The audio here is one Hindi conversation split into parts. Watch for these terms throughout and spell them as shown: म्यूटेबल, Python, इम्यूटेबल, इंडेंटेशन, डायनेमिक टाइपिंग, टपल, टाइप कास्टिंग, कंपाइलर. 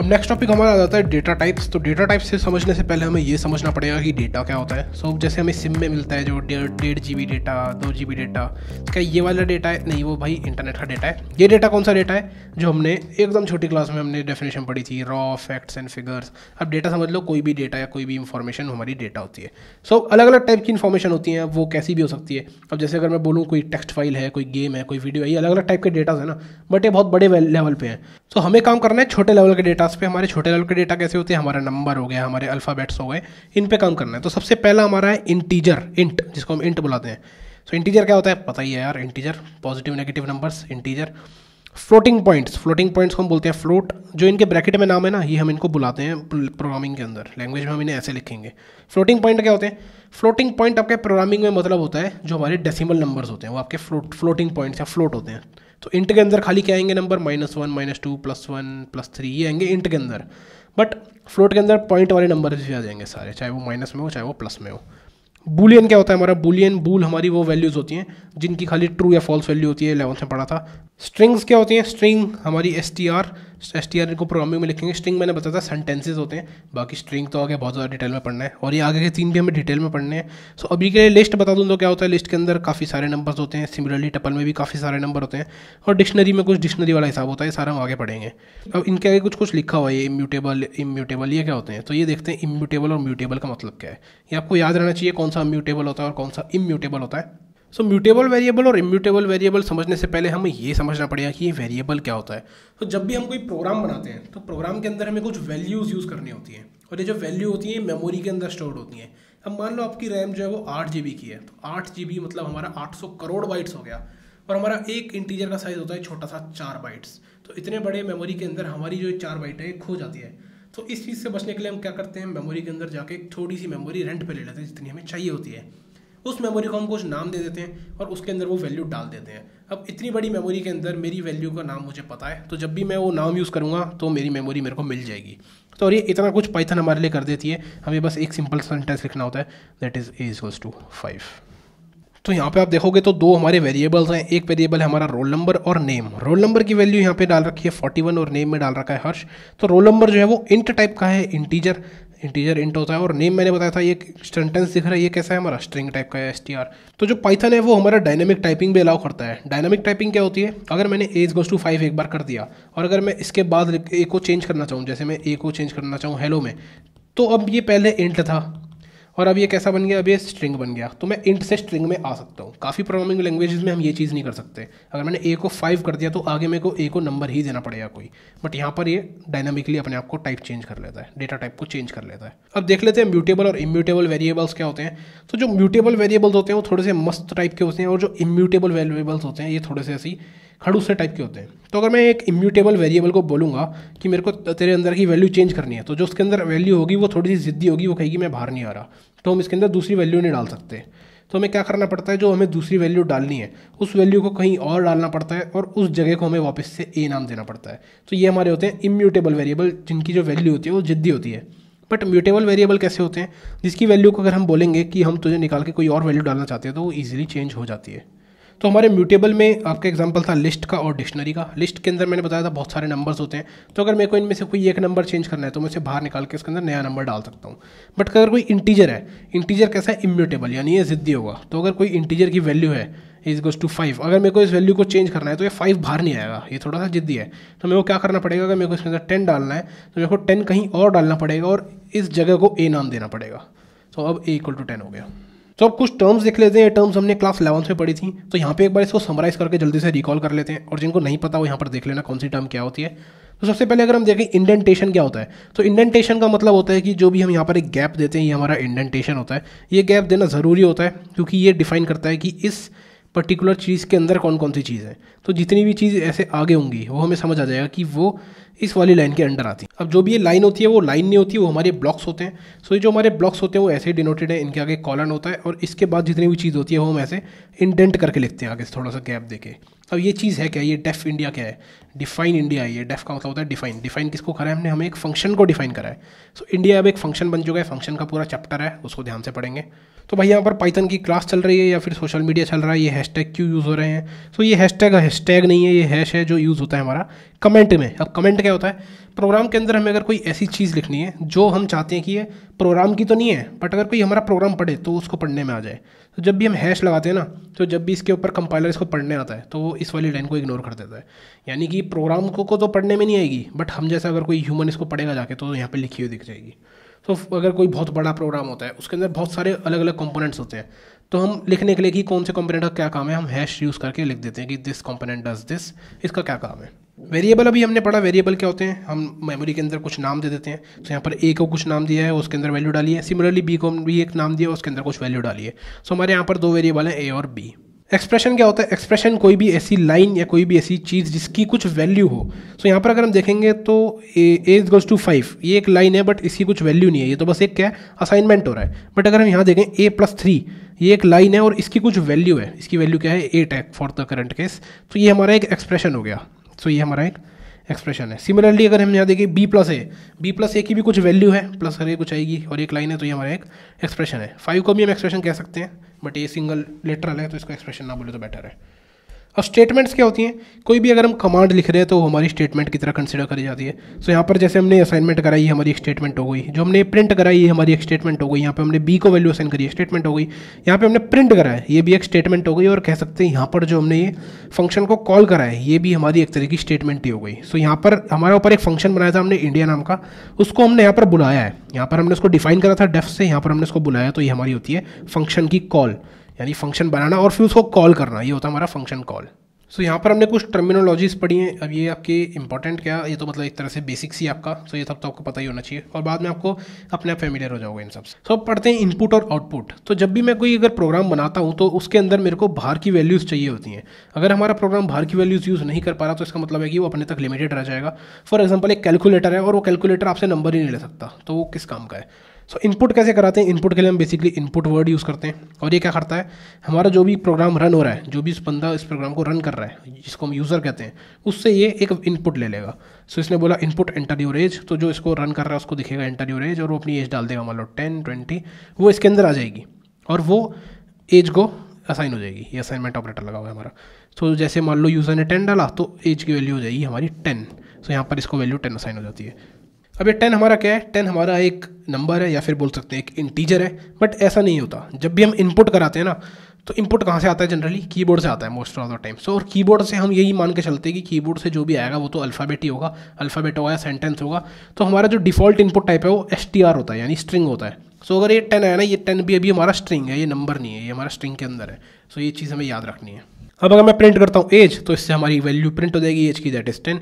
अब नेक्स्ट टॉपिक हमारा आ जाता है डेटा टाइप्स। तो डेटा टाइप्स से समझने से पहले हमें ये समझना पड़ेगा कि डेटा क्या होता है। सो जैसे हमें सिम में मिलता है जो 1.5 GB डेटा, 2 GB डेटा, क्या ये वाला डेटा है? नहीं, वो भाई इंटरनेट का डेटा है। ये डेटा कौन सा डेटा है? जो हमने एकदम छोटी क्लास में हमने डेफिनेशन पढ़ी थी, रॉ, फैक्ट्स एंड फिगर्स। अब डेटा समझ लो कोई भी डेटा या कोई भी इंफॉर्मेशन हमारी डेटा होती है। सो अलग अलग टाइप की इन्फॉर्मेशन होती है, वो कैसी भी हो सकती है। अब जैसे अगर मैं बोलूँ कोई टेक्स्ट फाइल है, कोई गेम है, कोई वीडियो है, ये अलग अलग टाइप के डेटाज है ना, बट ये बहुत बड़े लेवल पे है। सो हमें काम करना है छोटे लेवल के डेटा पे। हमारे छोटे लेवल के डेटा कैसे होते हैं? हमारा नंबर हो गया, हमारे अल्फाबेट्स हो गए, इन पे काम करना है। तो सबसे पहला हमारा है इंटीजर, इंट, जिसको हम इंट बुलाते हैं। सो इंटीजर क्या होता है पता ही है यार, integer positive negative numbers, integer. Floating points, floating points को हम बोलते हैं फ्लोट, जो इनके ब्रैकेट में नाम है ना, ये हम इनको बुलाते हैं प्रोग्रामिंग के अंदर, लैंग्वेज में हम इन्हें ऐसे लिखेंगे। फ्लोटिंग पॉइंट क्या होते हैं? फ्लोटिंग पॉइंट आपके प्रोग्रामिंग में मतलब होता है जो हमारे डेसिमल नंबर्स होते हैं, वो आपके फ्लोटिंग पॉइंट्स या फ्लोट होते हैं। तो इंट के अंदर खाली क्या आएंगे नंबर? -1, -2, +1, +3, ये आएंगे इंट के अंदर। बट फ्लोट के अंदर पॉइंट वाले नंबर भी आ जाएंगे सारे, चाहे वो माइनस में हो चाहे वो प्लस में हो। बूलियन क्या होता है हमारा? बूल हमारी वो वैल्यूज़ होती हैं जिनकी खाली ट्रू या फॉल्स वैल्यू होती है, 11th में पढ़ा था। स्ट्रिंग्स क्या होती हैं? स्ट्रिंग हमारी एस टी आर को प्रोग्रामिंग में लिखेंगे। स्ट्रिंग मैंने बताया था सेंटेंसेस होते हैं, बाकी स्ट्रिंग तो आगे बहुत ज़्यादा डिटेल में पढ़ना है, और ये आगे के 3 भी हमें डिटेल में पढ़ने हैं। सो अभी के लिए लिस्ट बता दूँ तो क्या होता है, लिस्ट के अंदर काफ़ी सारे नंबर्स होते हैं, सिमिलरली टपल में भी काफ़ी सारे नंबर होते हैं, और डिक्शनरी में कुछ डिक्शनरी वाला हिसाब होता है, सारा हम आगे पढ़ेंगे। अब इनके आगे कुछ लिखा हुआ है, इम्यूटेबल, ये क्या होते हैं? तो ये देखते हैं इम्यूटेबल और म्यूटेबल का मतलब क्या है। ये आपको याद रहना चाहिए कौन सा म्यूटेबल होता है और कौन सा इम्यूटेबल होता है। सो म्यूटेबल वेरिएबल और इम्यूटेबल वेरिएबल समझने से पहले हमें ये समझना पड़ेगा कि ये वेरिएबल क्या होता है। तो जब भी हम कोई प्रोग्राम बनाते हैं तो प्रोग्राम के अंदर हमें कुछ वैल्यूज़ यूज़ करनी होती है, और ये जो वैल्यू होती है मेमोरी के अंदर स्टोर्ड होती है। अब मान लो आपकी रैम जो है वो 8 GB की है, तो 8 GB मतलब हमारा 800 करोड़ बाइट्स हो गया, और हमारा एक इंटीजर का साइज़ होता है छोटा सा 4 बाइट्स। तो इतने बड़े मेमोरी के अंदर हमारी जो 4 बाइट है खो जाती है। तो इस चीज़ से बचने के लिए हम क्या करते हैं, मेमोरी के अंदर जाके थोड़ी सी मेमोरी रेंट पे ले लेते हैं जितनी हमें चाहिए होती है। उस मेमोरी को हम कुछ नाम दे देते हैं और उसके अंदर वो वैल्यू डाल देते हैं। अब इतनी बड़ी मेमोरी के अंदर मेरी वैल्यू का नाम मुझे पता है, तो जब भी मैं वो नाम यूज़ करूँगा तो मेरी मेमोरी मेरे को मिल जाएगी। तो और ये इतना कुछ पाइथन हमारे लिए कर देती है, हमें बस एक सिंपल सेंटेंस लिखना होता है, दैट इज़ a = 5। तो यहाँ पे आप देखोगे तो 2 हमारे वेरिएबल्स हैं, एक वेरिएबल है हमारा रोल नंबर और नेम। रोल नंबर की वैल्यू यहाँ पे डाल रखी है 41 और नेम में डाल रखा है हर्ष। तो रोल नंबर जो है वो इंट टाइप का है, इंटीजर इंट होता है, और नेम मैंने बताया था ये सेंटेंस दिख रहा है, ये कैसा है हमारा स्ट्रिंग टाइप का है, str। तो जो पाइथन है वो हमारा डायनेमिक टाइपिंग भी अलाउ करता है। डायनेमिक टाइपिंग क्या होती है? अगर मैंने a = 5 एक बार कर दिया, और अगर मैं इसके बाद a को चेंज करना चाहूँ, जैसे मैं a को चेंज करना चाहूँ हेलो में, तो अब ये पहले इंट था और अब ये कैसा बन गया, अब ये स्ट्रिंग बन गया। तो मैं इंट से स्ट्रिंग में आ सकता हूँ। काफ़ी प्रोग्रामिंग लैंग्वेजेस में हम ये चीज़ नहीं कर सकते, अगर मैंने a को 5 कर दिया तो आगे मेरे को a को नंबर ही देना पड़ेगा कोई, बट यहाँ पर ये डायनामिकली अपने आप को टाइप चेंज कर लेता है, डेटा टाइप को चेंज कर लेता है। अब देख लेते हैं म्यूटेबल और इम्यूटेबल वेरिएबल्स क्या होते हैं। तो जो म्यूटेबल वेरिएबल्स होते हैं वो थोड़े से मस्त टाइप के होते हैं, और जो इम्यूटेबल वेरिएबल्स होते हैं ये थोड़े से ऐसी खड़ूसे टाइप के होते हैं। तो अगर मैं एक इम्यूटेबल वेरिएबल को बोलूँगा कि मेरे को तेरे अंदर की वैल्यू चेंज करनी है, तो जो उसके अंदर वैल्यू होगी वो थोड़ी सी ज़िद्दी होगी, वो कहेगी मैं बाहर नहीं आ रहा, तो हम इसके अंदर दूसरी वैल्यू नहीं डाल सकते। तो हमें क्या करना पड़ता है, जो हमें दूसरी वैल्यू डालनी है उस वैल्यू को कहीं और डालना पड़ता है, और उस जगह को हमें वापस से a नाम देना पड़ता है। तो ये हमारे होते हैं इम्यूटेबल वेरिएबल, जिनकी जो वैल्यू होती है वो ज़िद्दी होती है। बट म्यूटेबल वेरिएबल कैसे होते हैं, जिसकी वैल्यू को अगर हम बोलेंगे कि हम तुझे निकाल के कोई और वैल्यू डालना चाहते हैं तो वो ईजिली चेंज हो जाती है। तो हमारे म्यूटेबल में आपका एग्जांपल था लिस्ट का और डिक्शनरी का। लिस्ट के अंदर मैंने बताया था बहुत सारे नंबर्स होते हैं, तो अगर मेरे को इनमें से कोई एक नंबर चेंज करना है तो मैं उसे बाहर निकाल के उसके अंदर नया नंबर डाल सकता हूँ। बट अगर कोई इंटीजर है, इंटीजर कैसा है, इम्यूटेबल, यानी ये ज़िद्दी होगा। तो अगर कोई इंटीजर की वैल्यू है a = 5, अगर मेरे को इस वैल्यू को चेंज करना है तो ये 5 बाहर नहीं आएगा, ये थोड़ा सा ज़िद्दी है। तो मेरे को क्या करना पड़ेगा, अगर मेरे को इसके अंदर 10 डालना है तो मेरे को 10 कहीं और डालना पड़ेगा और इस जगह को a नाम देना पड़ेगा। तो अब a = 10 हो गया। तो अब कुछ टर्म्स देख लेते हैं, ये टर्म्स हमने क्लास 11th में पढ़ी थी, तो यहाँ पे एक बार इसको समराइज़ करके जल्दी से रिकॉल कर लेते हैं, और जिनको नहीं पता वो यहाँ पर देख लेना कौन सी टर्म क्या होती है। तो सबसे पहले अगर हम देखें इंडेंटेशन क्या होता है, तो इंडेंटेशन का मतलब होता है कि जो भी हम यहाँ पर एक गैप देते हैं ये हमारा इंडेंटेशन होता है। ये गैप देना ज़रूरी होता है क्योंकि ये डिफाइन करता है कि इस पर्टिकुलर चीज़ के अंदर कौन कौन सी चीज़ है। तो जितनी भी चीज़ ऐसे आगे होंगी वो हमें समझ आ जाएगा कि वो इस वाली लाइन के अंडर आती है। अब जो भी ये लाइन होती है वो लाइन नहीं होती, वो हमारे ब्लॉक्स होते हैं। सो ये जो हमारे ब्लॉक्स होते हैं वो ऐसे ही डिनोटेड है, इनके आगे कॉलन होता है और इसके बाद जितनी भी चीज़ होती है वो हम ऐसे इंडेंट करके लिखते हैं आगे से थोड़ा सा गैप देके। अब ये चीज़ है क्या, ये डेफ इंडिया क्या है, डिफाइन इंडिया है। ये डेफ का मतलब होता है डिफाइन। डिफाइन किसको करा है हमने, हमें एक फंक्शन को डिफाइन करा है। सो इंडिया अब एक फंक्शन बन चुका है, फंक्शन का पूरा चैप्टर है, उसको ध्यान से पढ़ेंगे। तो भाई यहाँ पर पाइथन की क्लास चल रही है या फिर सोशल मीडिया चल रहा है, ये हैशटैग क्यों यूज़ हो रहे हैं। सो ये हैशटैग नहीं है, ये हैश है जो यूज़ होता है हमारा कमेंट में। अब कमेंट क्या होता है, प्रोग्राम के अंदर हमें अगर कोई ऐसी चीज़ लिखनी है जो हम चाहते हैं कि ये प्रोग्राम की तो नहीं है बट अगर कोई हमारा प्रोग्राम पढ़े तो उसको पढ़ने में आ जाए। तो जब भी हम हैश लगाते हैं ना, तो जब भी इसके ऊपर कंपाइलर इसको पढ़ने आता है तो वो इस वाली लाइन को इग्नोर कर देता है, यानी कि प्रोग्राम को तो पढ़ने में नहीं आएगी बट हम जैसा अगर कोई ह्यूमन इसको पढ़ेगा जाके तो यहाँ पर लिखी हुई दिख जाएगी। तो अगर कोई बहुत बड़ा प्रोग्राम होता है उसके अंदर बहुत सारे अलग अलग कंपोनेंट्स होते हैं, तो हम लिखने के लिए कि कौन से कंपोनेंट का क्या काम है हम हैश यूज़ करके लिख देते हैं कि दिस कंपोनेंट डज दिस, इसका क्या काम है। वेरिएबल अभी हमने पढ़ा, वेरिएबल क्या होते हैं, हम मेमोरी के अंदर कुछ नाम दे देते हैं। तो यहाँ पर ए को कुछ नाम दिया है, उसके अंदर वैल्यू डाली है। सिमिलरली बी को भी एक नाम दिया, उसके अंदर कुछ वैल्यू डाली है। सो हमारे यहाँ पर दो वेरिएबल हैं, ए और बी। एक्सप्रेशन क्या होता है, एक्सप्रेशन कोई भी ऐसी लाइन या कोई भी ऐसी चीज़ जिसकी कुछ वैल्यू हो। सो यहाँ पर अगर हम देखेंगे तो a = 5 ये एक लाइन है बट इसकी कुछ वैल्यू नहीं है, ये तो बस एक क्या है असाइनमेंट हो रहा है। बट अगर हम यहाँ देखें a + 3 ये एक लाइन है और इसकी कुछ वैल्यू है, इसकी वैल्यू क्या है 8 है फॉर द करंट केस। तो ये हमारा एक एक्सप्रेशन हो गया। सो ये हमारा एक एक्सप्रेशन है। सिमिलरली अगर हम यहाँ देखें b + a की भी कुछ वैल्यू है, प्लस करके कुछ आएगी और एक लाइन है, तो ये हमारा एक एक्सप्रेशन है। 5 को भी हम एक्सप्रेशन कह सकते हैं बट ये सिंगल लेटरल है तो इसको एक्सप्रेशन ना बोले तो बेटर है। अब स्टेटमेंट्स क्या होती हैं, कोई भी अगर हम कमांड लिख रहे हैं तो हमारी स्टेटमेंट की तरह कंसीडर करी जाती है। सो यहाँ पर जैसे हमने असाइनमेंट कराई है हमारी एक स्टेटमेंट हो गई, जो हमने प्रिंट कराई है हमारी एक स्टेटमेंट हो गई, यहाँ पे हमने बी को वैल्यू असाइन करी है स्टेटमेंट हो गई, यहाँ पे हमने प्रिंट करा है ये भी एक स्टेटमेंट हो गई, और कह सकते हैं यहाँ पर जो हमने ये फंक्शन को कॉल करा है ये भी हमारी एक तरह की स्टेटमेंट ही हो गई। सो यहाँ पर हमारे ऊपर एक फंक्शन बनाया था हमने इंडिया नाम का, उसको हमने यहाँ पर बुलाया है, यहाँ पर हमने उसको डिफाइन करा था डेफ से, यहाँ पर हमने उसको बुलाया, तो ये हमारी होती है फंक्शन की कॉल, यानी फंक्शन बनाना और फिर उसको कॉल करना, ये होता है हमारा फंक्शन कॉल। सो यहाँ पर हमने कुछ टर्मिनोलॉजीज़ पढ़ी हैं। अब ये आपके इंपॉर्टेंट क्या, ये तो मतलब एक तरह से बेसिक्स ही आपका, सो ये सब तो आपको पता ही होना चाहिए और बाद में आपको अपने आप फेमिलियर हो जाओगे इन सब से। सो पढ़ते हैं इनपुट और आउटपुट। तो जब भी मैं कोई अगर प्रोग्राम बनाता हूँ तो उसके अंदर मेरे को बाहर की वैल्यूज़ चाहिए होती हैं। अगर हमारा प्रोग्राम बाहर की वैल्यूज़ यूज़ नहीं कर पा रहा तो इसका मतलब है कि वो अपने तक लिमिटेड रह जाएगा। फॉर एग्जाम्पल एक कैलकुलेटर है और वो कैलकुलेटर आपसे नंबर ही नहीं ले सकता, तो वो किस काम का है। सो इनपुट कैसे कराते हैं, इनपुट के लिए हम बेसिकली इनपुट वर्ड यूज़ करते हैं, और ये क्या करता है हमारा जो भी प्रोग्राम रन हो रहा है, जो भी इस बंदा इस प्रोग्राम को रन कर रहा है जिसको हम यूज़र कहते हैं, उससे ये एक इनपुट ले लेगा। सो इसने बोला इनपुट एंटर योर एज, तो जो इसको रन कर रहा है उसको दिखेगा एंटर योर एज और वो अपनी एज डाल देगा, मान लो 10 20, वो इसके अंदर आ जाएगी और वो एज को असाइन हो जाएगी। ये असाइनमेंट ऑपरेटर लगा हुआ है हमारा। सो जैसे मान लो यूज़र ने 10 डाला तो एज की वैल्यू हो जाएगी हमारी 10। सो यहाँ पर इसको वैल्यू 10 असाइन हो जाती है। अब ये 10 हमारा क्या है, 10 हमारा एक नंबर है या फिर बोल सकते हैं एक इंटीजर है, बट ऐसा नहीं होता। जब भी हम इनपुट कराते हैं ना तो इनपुट कहाँ से आता है, जनरली कीबोर्ड से आता है most of the time. So और कीबोर्ड से हम यही मान के चलते हैं कि कीबोर्ड से जो भी आएगा वो तो अल्फ़ाबेट ही होगा, अल्फ़ाबेट होगा या सेंटेंस होगा। तो हमारा जो डिफ़ॉल्ट इनपुट टाइप है वो STR होता है, यानी स्ट्रिंग होता है। सो अगर ये 10 है ना, ये 10 भी अभी हमारा स्ट्रिंग है, ये नंबर नहीं है, ये हमारा स्ट्रिंग के अंदर है। सो ये चीज़ हमें याद रखनी है। अब अगर मैं प्रिंट करता हूँ एज तो इससे हमारी वैल्यू प्रिंट हो जाएगी एज की, दैट इज़ 10।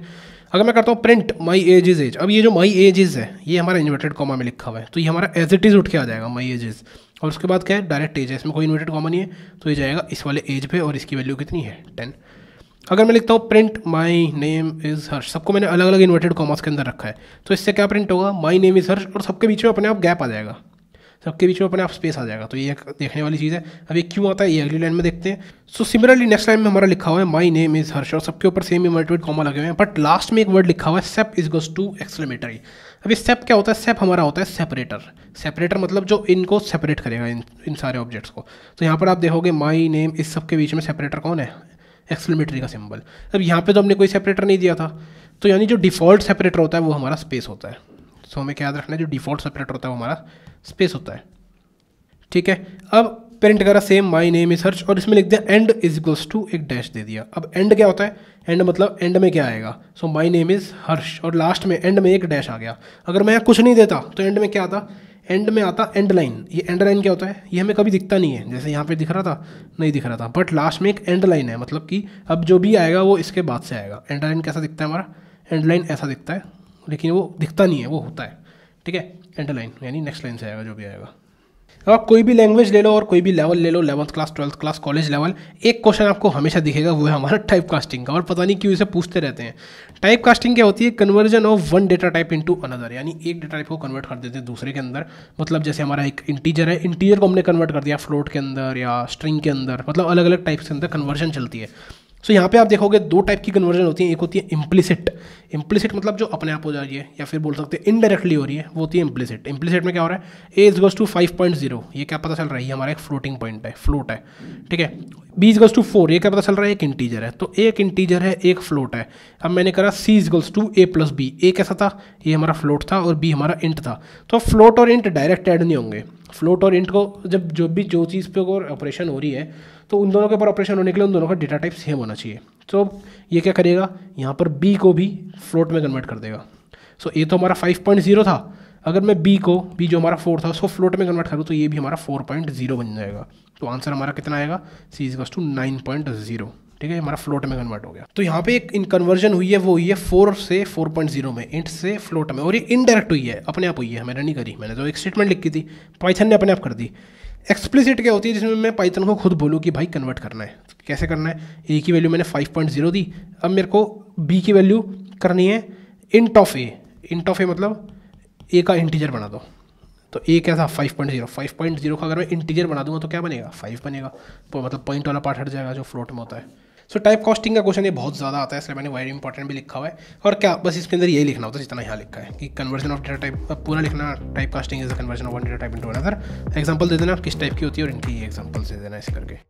अगर मैं करता हूँ print my age is age, अब ये जो माई एज इज़ है ये हमारा इन्वर्टेड कॉमा में लिखा हुआ है, तो ये हमारा एज इट इज़ उठ के आ जाएगा माई एज इज़, और उसके बाद क्या है डायरेक्ट एज है, इसमें कोई इन्वर्टेड कॉमा नहीं है, तो ये जाएगा इस वाले एज पे और इसकी वैल्यू कितनी है 10। अगर मैं लिखता हूँ print my name is Harsh, सबको मैंने अलग अलग इन्वर्टेड कॉमास के अंदर रखा है, तो इससे क्या प्रिंट होगा माई नेम इज़ हर्ष, और सबके बीच में अपने आप गैप आ जाएगा, सबके बीच में अपने आप स्पेस आ जाएगा। तो ये एक देखने वाली चीज़ है। अब ये क्यों आता है ये अगली लाइन में देखते हैं। सो सिमिलरली नेक्स्ट लाइन में हमारा लिखा हुआ है माय नेम इज़ हर्ष और सबके ऊपर सेम इन्वर्टेड कॉमा लगे हुए हैं, बट लास्ट में एक वर्ड लिखा हुआ है sep is goes to exclamatory. अब ये सेप क्या होता है, सेप हमारा होता है सेपरेटर। सेपरेटर मतलब जो इनको सेपरेट करेगा इन सारे ऑब्जेक्ट्स को। तो यहाँ पर आप देखोगे माई नेम इस सबके बीच में सेपरेटर कौन है, एक्सक्लेमेटरी का सिंबल। अब यहाँ पर तो हमने कोई सेपरेटर नहीं दिया था, तो यानी जो डिफ़ॉल्ट सेपरेटर होता है वो हमारा स्पेस होता है। सो हमें क्या याद रखना है, जो डिफ़ॉल्ट सेपरेटर होता है वो हमारा स्पेस होता है, ठीक है। अब प्रिंट करा same my name is Harsh और इसमें लिख दिया एंड इज इक्वल्स टू एक डैश दे दिया। अब एंड क्या होता है, एंड मतलब एंड में क्या आएगा, so my name is Harsh और लास्ट में एंड में एक डैश आ गया। अगर मैं यहाँ कुछ नहीं देता तो एंड में क्या आता, एंड में आता एंड लाइन। ये एंड लाइन क्या होता है, ये हमें कभी दिखता नहीं है, जैसे यहाँ पे दिख रहा था नहीं दिख रहा था, बट लास्ट में एक एंड लाइन है, मतलब कि अब जो भी आएगा वो इसके बाद से आएगा। एंड लाइन कैसा दिखता है हमारा, एंड लाइन ऐसा दिखता है लेकिन वो दिखता नहीं है, वो होता है, ठीक है एंड लाइन, यानी नेक्स्ट लाइन से आएगा जो भी आएगा। अब आप कोई भी लैंग्वेज ले लो और कोई भी लेवल ले लो, 11th class 12th class college level, एक क्वेश्चन आपको हमेशा दिखेगा वो है हमारा टाइप कास्टिंग का, और पता नहीं क्यों इसे पूछते रहते हैं। टाइप कास्टिंग क्या होती है, conversion of one data type into another, यानी एक डेटा टाइप को कन्वर्ट कर देते हैं दूसरे के अंदर। मतलब जैसे हमारा एक इंटीजर है, इंटीजर को हमने कन्वर्ट कर दिया फ्लोट के अंदर या स्ट्रिंग के अंदर, मतलब अलग अलग टाइप्स के अंदर कन्वर्जन चलती है। सो यहाँ पे आप देखोगे दो टाइप की कन्वर्जन होती है, एक होती है इम्प्लिसिट। इम्प्लिसिट मतलब जो अपने आप हो जा रही है या फिर बोल सकते हैं इनडायरेक्टली हो रही है, वो होती है इम्प्लिसिट। इम्प्लिसिट में क्या हो रहा है, ए इज गोज टू 5.0, ये क्या पता चल रहा है, ये हमारा एक फ्लोटिंग पॉइंट है, फ्लोट है, ठीक है। बी इज गोज टू 4, ये क्या पता चल रहा है, एक इंटीजर है। तो एक इंटीजर है, एक फ्लोट है। अब मैंने करा c is goes to a plus b, a कैसा था, ये हमारा फ्लोट था और बी हमारा इंट था। तो फ्लोट और इंट डायरेक्ट ऐड नहीं होंगे, फ्लोट और इंट को जब जो चीज़ पे अगर ऑपरेशन हो रही है तो उन दोनों के ऊपर ऑपरेशन होने के लिए उन दोनों का डेटा टाइप सेम होना चाहिए। तो ये क्या करेगा, यहाँ पर b को भी फ्लोट में कन्वर्ट कर देगा। सो a तो हमारा 5.0 था, अगर मैं b को, b जो हमारा 4 था उसको फ्लोट में कन्वर्ट करूँ तो ये भी हमारा 4.0 बन जाएगा। तो आंसर हमारा कितना आएगा, c इज इक्वल्स टू 9.0, ठीक है, हमारा फ्लोट में कन्वर्ट हो गया। तो यहाँ पे एक कन्वर्जन हुई है, वो हुई है 4 से 4.0 में, इंट से फ्लोट में, और ये इनडायरेक्ट हुई है, अपने आप हुई है, मैंने नहीं करी, मैंने तो एक स्टेटमेंट लिखी थी, पाइथन ने अपने आप कर दी। एक्सप्लिसिट क्या होती है, जिसमें मैं पाइथन को खुद बोलूँ कि भाई कन्वर्ट करना है, कैसे करना है, ए की वैल्यू मैंने 5.0 दी, अब मेरे को बी की वैल्यू करनी है int of a. Int of a मतलब ए का इंटीजर बना दो, तो ए क्या था 5.0 का अगर मैं इंटीजर बना दूंगा तो क्या बनेगा, 5 बनेगा, तो मतलब पॉइंट वाला पार्ट हट जाएगा जो फ्लोट में होता है। सो टाइप कास्टिंग का क्वेश्चन ये बहुत ज़्यादा आता है, इसलिए मैंने वेरी इंपॉर्टेंट भी लिखा हुआ है। और क्या बस इसके अंदर यही लिखना होता है जितना यहाँ लिखा है, कि कन्वर्जन ऑफ डेटा टाइप पूरा लिखना, टाइप कास्टिंग is the conversion of one data type into another. Example दे देना किस टाइप की होती है और इनकी एग्जाम्पल दे देना, ऐसे करके।